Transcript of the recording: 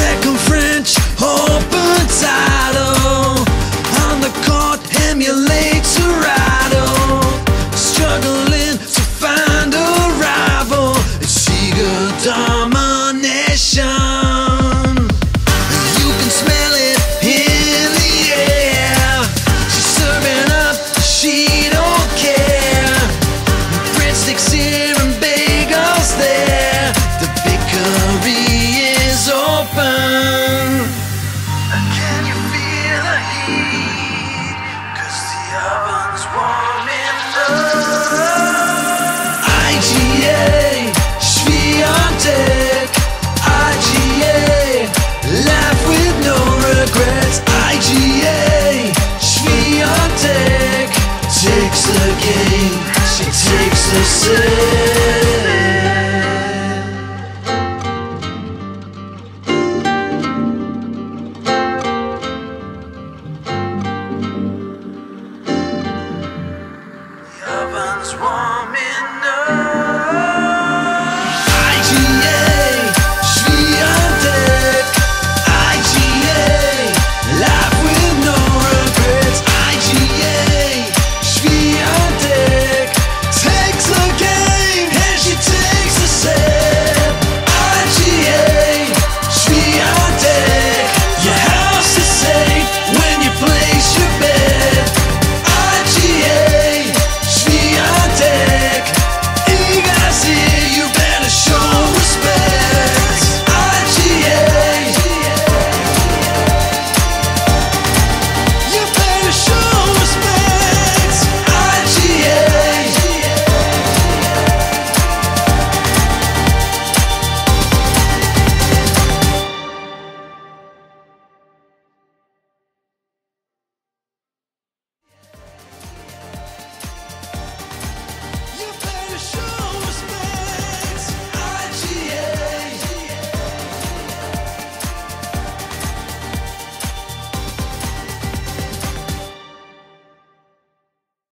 second French Open title.